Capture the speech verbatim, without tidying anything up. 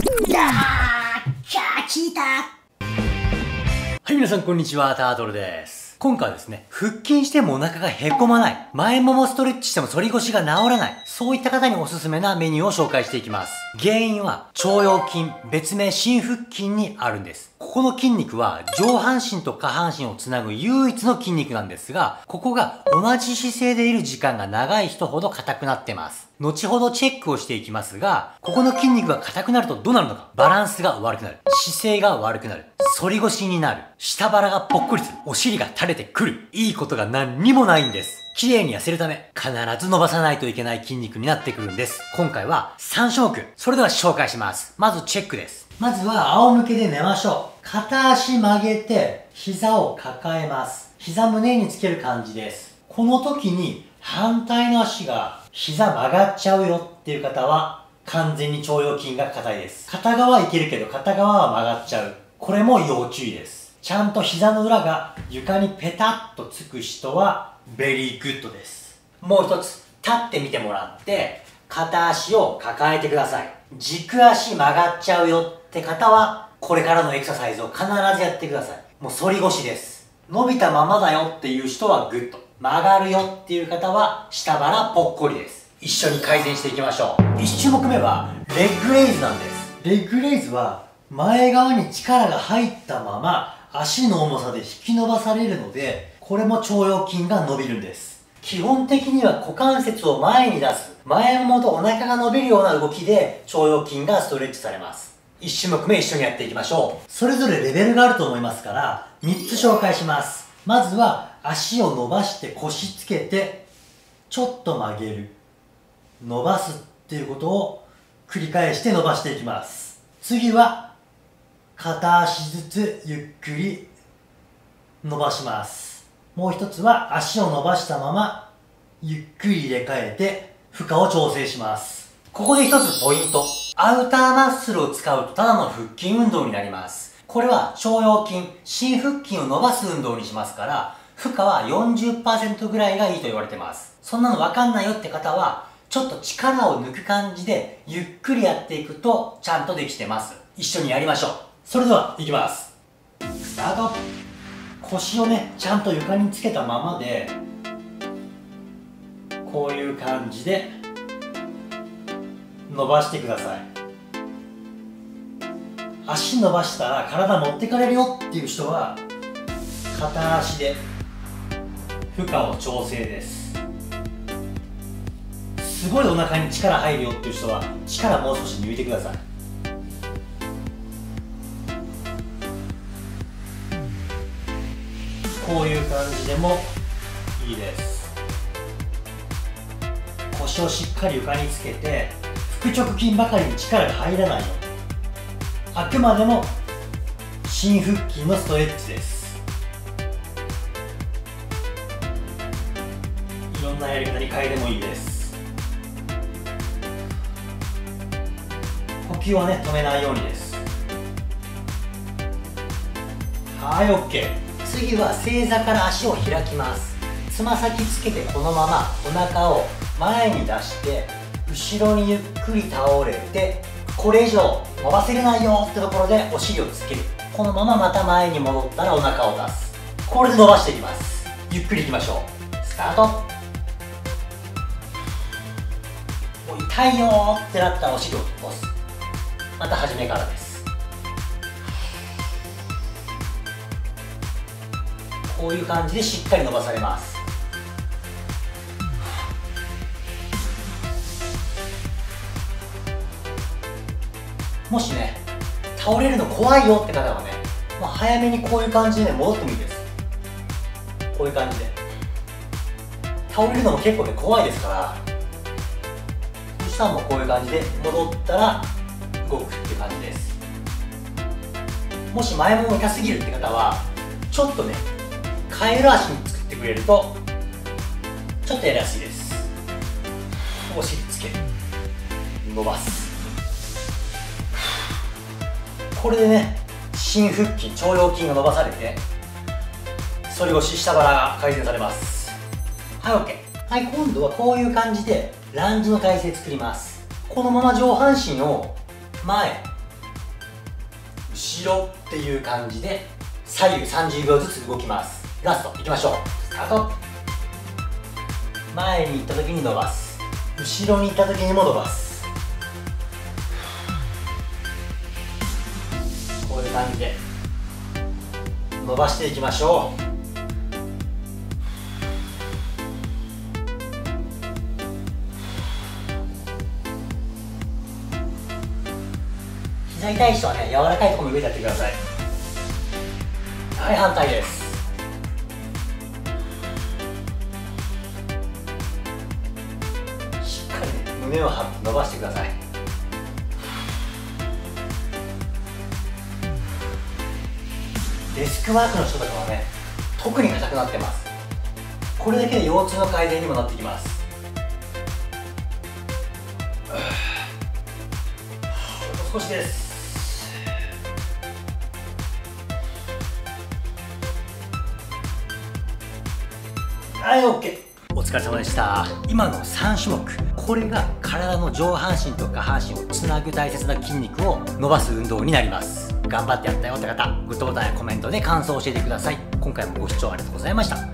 はい、皆さんこんにちは、タートルです。今回はですね、腹筋してもお腹がへこまない、前ももストレッチしても反り腰が治らない、そういった方におすすめなメニューを紹介していきます。原因は、腸腰筋、別名心腹筋にあるんです。ここの筋肉は上半身と下半身をつなぐ唯一の筋肉なんですが、ここが同じ姿勢でいる時間が長い人ほど硬くなってます。後ほどチェックをしていきますが、ここの筋肉が硬くなるとどうなるのか。バランスが悪くなる。姿勢が悪くなる。反り腰になる。下腹がぽっこりする。お尻が垂れてくる。いいことが何にもないんです。綺麗に痩せるため、必ず伸ばさないといけない筋肉になってくるんです。今回はさん種目。それでは紹介します。まずチェックです。まずは仰向けで寝ましょう。片足曲げて、膝を抱えます。膝胸につける感じです。この時に反対の足が膝曲がっちゃうよっていう方は完全に腸腰筋が硬いです。片側いけるけど片側は曲がっちゃう。これも要注意です。ちゃんと膝の裏が床にペタッとつく人はベリーグッドです。もう一つ、立ってみてもらって片足を抱えてください。軸足曲がっちゃうよって方はこれからのエクササイズを必ずやってください。もう反り腰です。伸びたままだよっていう人はグッド。曲がるよっていう方は下腹ぽっこりです。一緒に改善していきましょう。いち種目目はレッグレイズなんです。レッグレイズは前側に力が入ったまま足の重さで引き伸ばされるので、これも腸腰筋が伸びるんです。基本的には股関節を前に出す、前ももとお腹が伸びるような動きで腸腰筋がストレッチされます。いち種目目一緒にやっていきましょう。それぞれレベルがあると思いますから、みっつ紹介します。まずは足を伸ばして腰つけてちょっと曲げる、伸ばすっていうことを繰り返して伸ばしていきます。次は片足ずつゆっくり伸ばします。もう一つは足を伸ばしたままゆっくり入れ替えて負荷を調整します。ここで一つポイント。アウターマッスルを使うとただの腹筋運動になります。これは腸腰筋、心腹筋を伸ばす運動にしますから、負荷は よんじゅっパーセント ぐらいがいいと言われてます。そんなのわかんないよって方は、ちょっと力を抜く感じで、ゆっくりやっていくと、ちゃんとできてます。一緒にやりましょう。それでは、いきます。スタート。腰をね、ちゃんと床につけたままで、こういう感じで、伸ばしてください。足伸ばしたら体持ってかれるよっていう人は片足で負荷を調整です。すごいお腹に力入るよっていう人は力もう少し抜いてください。こういう感じでもいいです。腰をしっかり床につけて腹直筋ばかりに力が入らないように、あくまでも心腹筋のストレッチです。いろんなやり方に変えてもいいです。呼吸はね、止めないようにです。はい、 OK。 次は正座から足を開きます。つま先つけてこのままお腹を前に出して後ろにゆっくり倒れて、これ以上伸ばせれないよってところでお尻をつける。このまままた前に戻ったらお腹を出す。これで伸ばしていきます。ゆっくりいきましょう。スタート。もう痛いよーってなったらお尻を押す。また初めからです。こういう感じでしっかり伸ばされます。もしね、倒れるの怖いよって方はね、まあ、早めにこういう感じでね、戻ってもいいです。こういう感じで倒れるのも結構ね、怖いですから、そしたらもうこういう感じで戻ったら動くっていう感じです。もし前もも痛すぎるって方はちょっとね、カエル足に作ってくれるとちょっとやりやすいです。お尻つける、伸ばす。これでね、心腹筋、腸腰筋が伸ばされて反り腰、下腹が改善されます。はい、OK。 はい、今度はこういう感じでランジの体勢作ります。このまま上半身を前後ろっていう感じで左右さんじゅうびょうずつ動きます。ラストいきましょう。スタート。前に行った時に伸ばす、後ろに行った時にも伸ばす、こういう感じで伸ばしていきましょう。膝痛い人はね、柔らかいところの上でやってください。はい、反対です。しっかりね、胸を張って伸ばしてください。デスクワークの人とかはね、特に硬くなってます。これだけで腰痛の改善にもなってきます。少しです。はい、 OK。 お疲れ様でした。今のさんしゅもく、これが体の上半身と下半身をつなぐ大切な筋肉を伸ばす運動になります。頑張ってやったよって方、グッドボタンやコメントで感想を教えてください。今回もご視聴ありがとうございました。